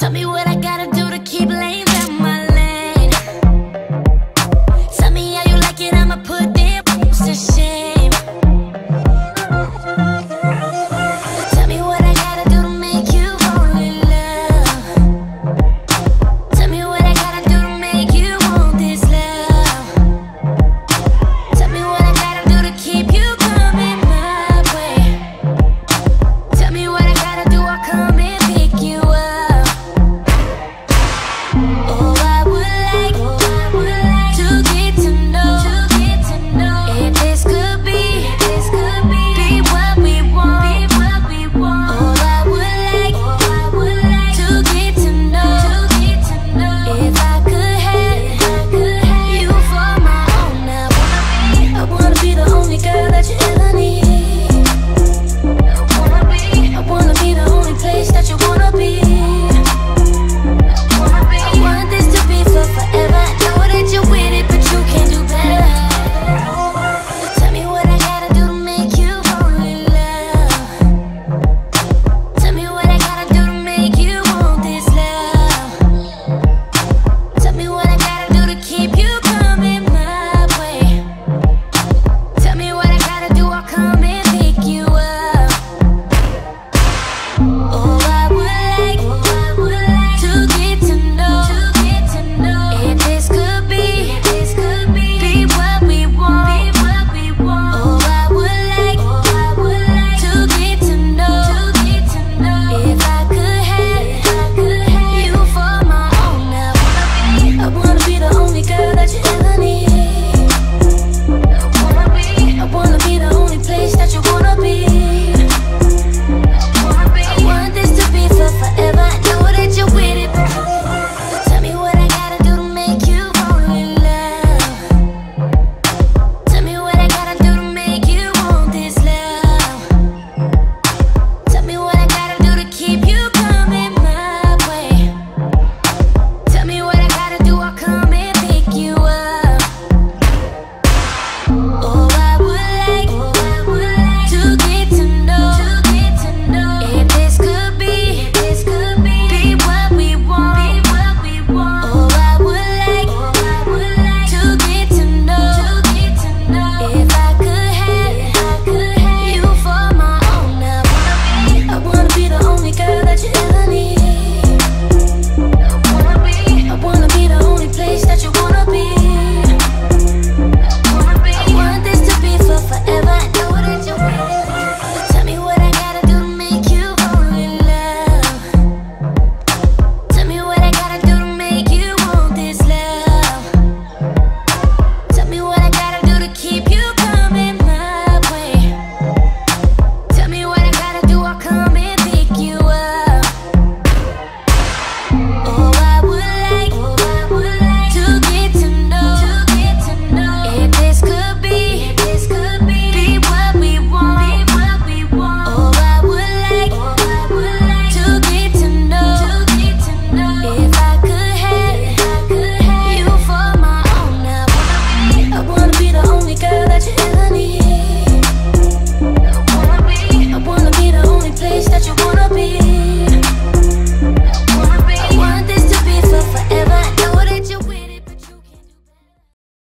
Tell me what I gotta do.